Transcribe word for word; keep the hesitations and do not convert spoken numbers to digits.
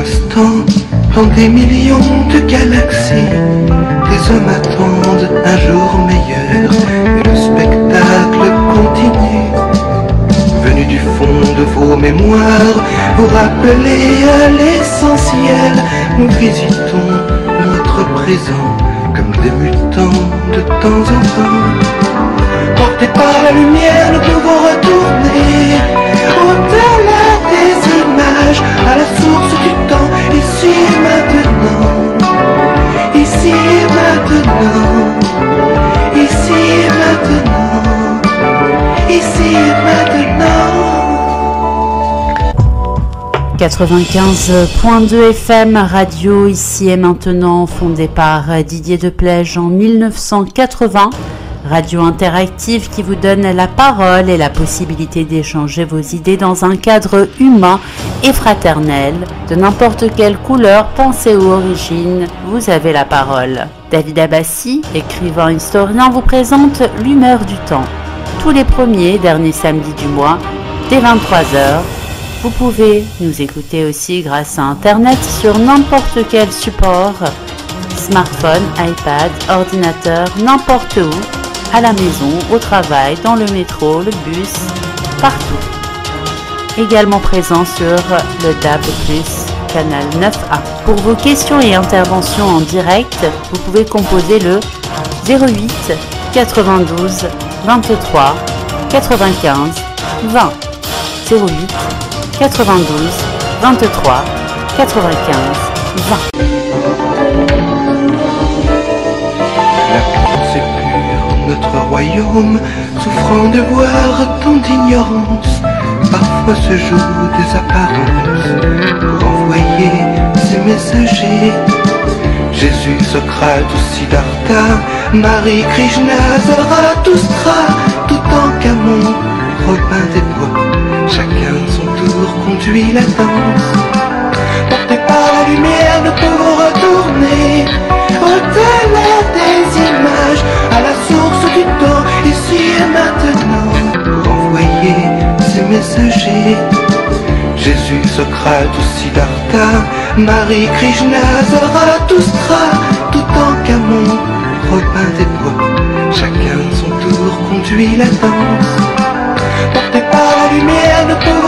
l'instant, dans des millions de galaxies, les hommes attendent un jour meilleur, et le spectacle continue. Venu du fond de vos mémoires, vous rappelez à l'essentiel, nous visitons notre présent, comme des mutants de temps en temps. Portés par la lumière, nous pouvons retourner au-delà des images, à la source du temps, ici et maintenant, ici et maintenant, ici et maintenant, ici et maintenant. quatre-vingt-quinze point deux F M, radio Ici et Maintenant, fondée par Didier Deplège en mille neuf cent quatre-vingt. Radio interactive qui vous donne la parole et la possibilité d'échanger vos idées dans un cadre humain et fraternel. De n'importe quelle couleur, pensée ou origine, vous avez la parole. David Abbassi, écrivain historien, vous présente l'humeur du temps. Tous les premiers et derniers samedis du mois, dès vingt-trois heures. Vous pouvez nous écouter aussi grâce à Internet sur n'importe quel support, smartphone, iPad, ordinateur, n'importe où. À la maison, au travail, dans le métro, le bus, partout. Également présent sur le D A B plus, canal neuf A. Pour vos questions et interventions en direct, vous pouvez composer le zéro huit quatre-vingt-douze vingt-trois quatre-vingt-quinze vingt. zéro huit quatre-vingt-douze vingt-trois quatre-vingt-quinze vingt. Notre royaume, souffrant de voir tant d'ignorance, parfois se joue des apparences pour envoyer ses messagers. Jésus, Socrate ou Siddhartha, Marie, Krishna, Zarathustra, tout en Camon, Robin des Bois, chacun de son tour conduit la danse. Portés par la lumière, nous pouvons retourner au-delà des images, à la source du temps, ici et maintenant, pour envoyer ses messagers. Jésus, Socrate ou Siddhartha, Marie, Krishna, Zarathustra, tout en Camon, Robin des Bois, chacun son tour conduit la danse. Portés par la lumière, ne peut